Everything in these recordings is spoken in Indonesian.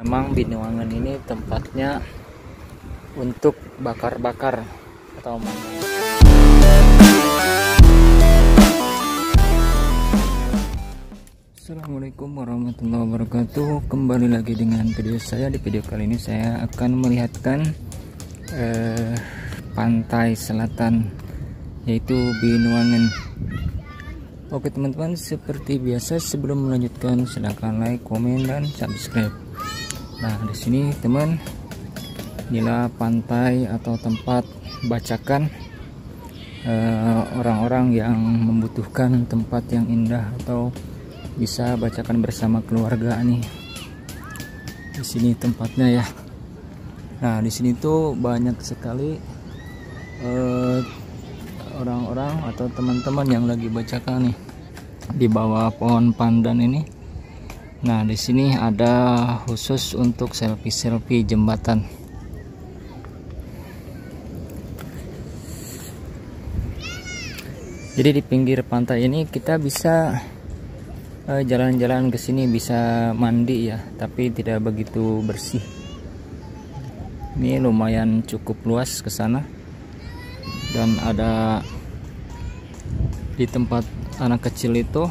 Memang Binuangeun ini tempatnya untuk bakar-bakar atau makan. Assalamualaikum warahmatullahi wabarakatuh. Kembali lagi dengan video saya. Di video kali ini saya akan melihatkan pantai selatan, yaitu Binuangeun. Oke teman-teman, seperti biasa sebelum melanjutkan silakan like, komen, dan subscribe. Nah, di sini teman, inilah pantai atau tempat bacakan orang-orang yang membutuhkan tempat yang indah atau bisa bacakan bersama keluarga nih. Di sini tempatnya ya. Nah, di sini tuh banyak sekali orang-orang atau teman-teman yang lagi bacakan nih di bawah pohon pandan ini. Nah, di sini ada khusus untuk selfie-selfie jembatan. Jadi di pinggir pantai ini kita bisa jalan-jalan ke sini, bisa mandi ya, tapi tidak begitu bersih. Ini lumayan cukup luas ke sana. Dan ada di tempat anak kecil itu,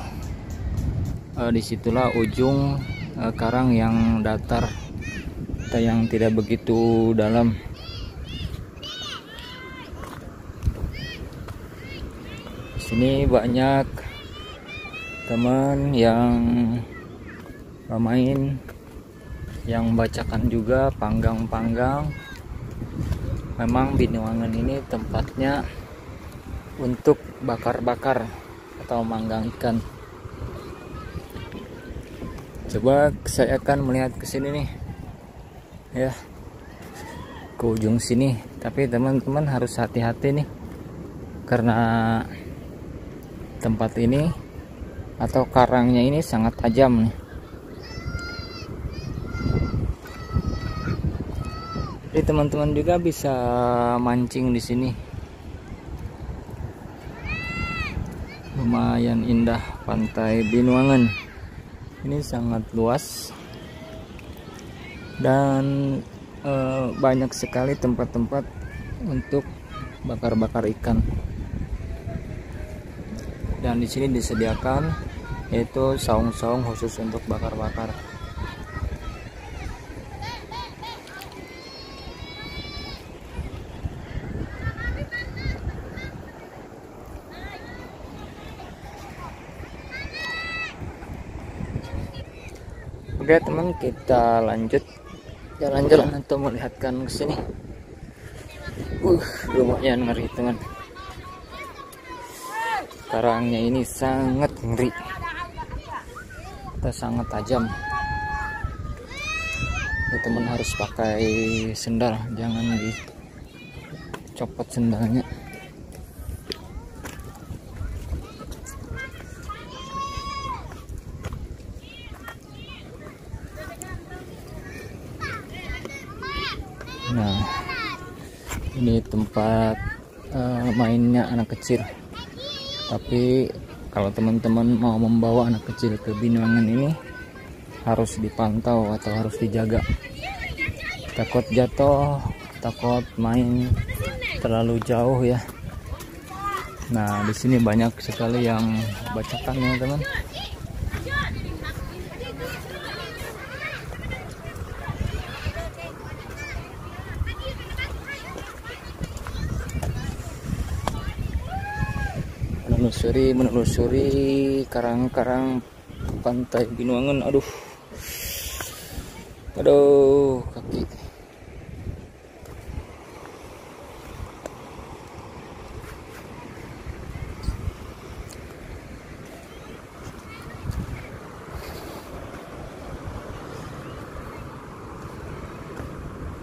disitulah ujung karang yang datar atau yang tidak begitu dalam. Di sini banyak teman yang main, yang bacakan juga, panggang-panggang. Memang Binuangeun ini tempatnya untuk bakar-bakar atau manggang ikan. Coba saya akan melihat ke sini nih ya, ke ujung sini, tapi teman-teman harus hati-hati nih karena tempat ini atau karangnya ini sangat tajam nih. Jadi teman-teman juga bisa mancing di sini. Lumayan indah pantai Binuangeun. Ini sangat luas dan banyak sekali tempat-tempat untuk bakar-bakar ikan. Dan di sini disediakan yaitu saung-saung khusus untuk bakar-bakar. Oke teman, kita lanjut jalan-jalan atau melihatkan ke sini. Lumayan ngeri teman. Karangnya ini sangat ngeri. Kita sangat tajam. Ya, teman harus pakai sendal, jangan dicopot sendalnya. Nah, ini tempat mainnya anak kecil. Tapi kalau teman-teman mau membawa anak kecil ke Binuangeun ini harus dipantau atau harus dijaga. Takut jatuh, takut main terlalu jauh ya. Nah, di sini banyak sekali yang bacakan ya teman. menelusuri karang-karang pantai Binuangeun. Aduh kaki.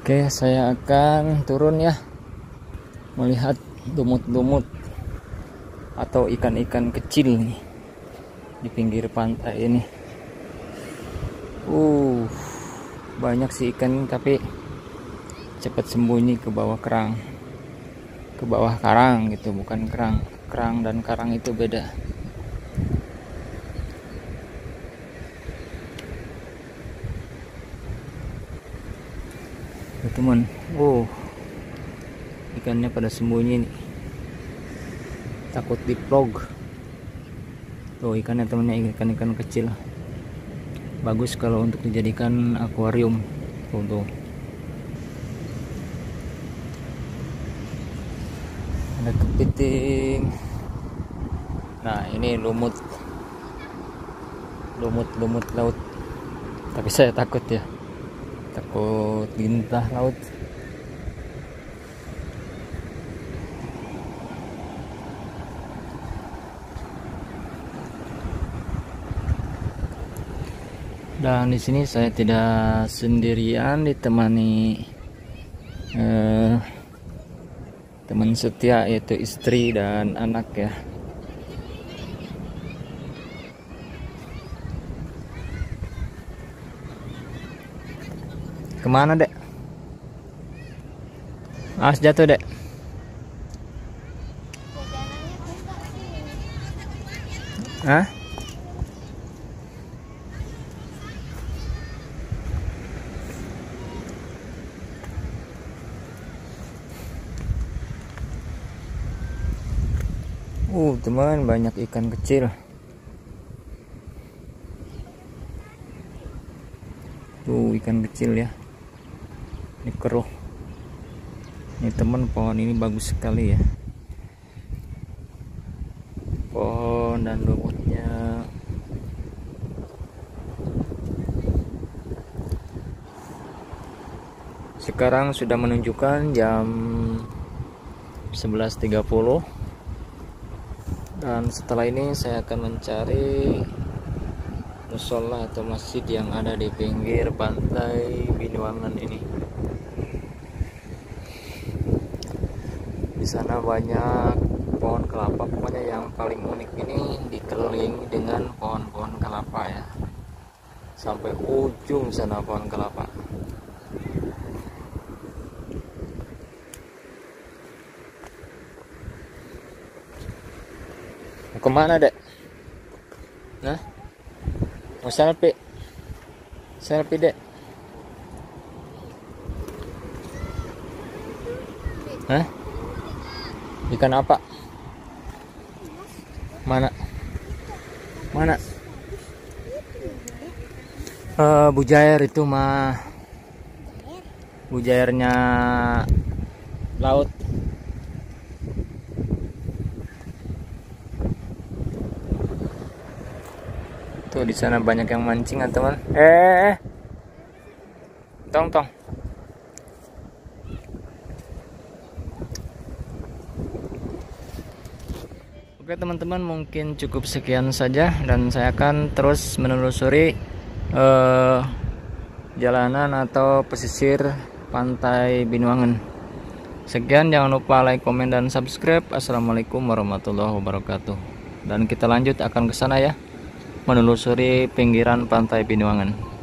Oke, saya akan turun ya, melihat lumut-lumut atau ikan-ikan kecil nih di pinggir pantai ini. Banyak sih ikan, tapi cepat sembunyi ke bawah kerang. Ke bawah karang gitu, bukan kerang. Kerang dan karang itu beda. teman. Oh, ikannya pada sembunyi nih, takut diplog. Tuh ikannya temannya, ikan-ikan kecil. Bagus kalau untuk dijadikan akuarium. Tuh. Ada kepiting. Nah ini lumut laut, tapi saya takut ya, takut lintah laut. Dan di sini saya tidak sendirian, ditemani teman setia, yaitu istri dan anak ya. Kemana dek? Awas jatuh dek. Hah? Teman, banyak ikan kecil. Tuh ikan kecil ya. Ini keruh. Ini teman, pohon ini bagus sekali ya. Pohon dan lumutnya. Sekarang sudah menunjukkan jam 11.30. Dan setelah ini saya akan mencari musola atau masjid yang ada di pinggir pantai Binuangeun ini. Di sana banyak pohon kelapa, pokoknya yang paling unik ini dikelilingi dengan pohon-pohon kelapa ya, sampai ujung sana pohon kelapa. Mau kemana dek? Nah, mau selfie dek? Hah? Ikan apa? Mana? Bujair itu mah. Bujairnya laut. Tuh di sana banyak yang mancing ya teman. Tong. Oke teman-teman, mungkin cukup sekian saja, dan saya akan terus menelusuri jalanan atau pesisir pantai Binuangeun. Sekian, jangan lupa like, komen, dan subscribe. Assalamualaikum warahmatullahi wabarakatuh. Dan kita lanjut akan ke sana ya, menelusuri pinggiran pantai Binuangeun.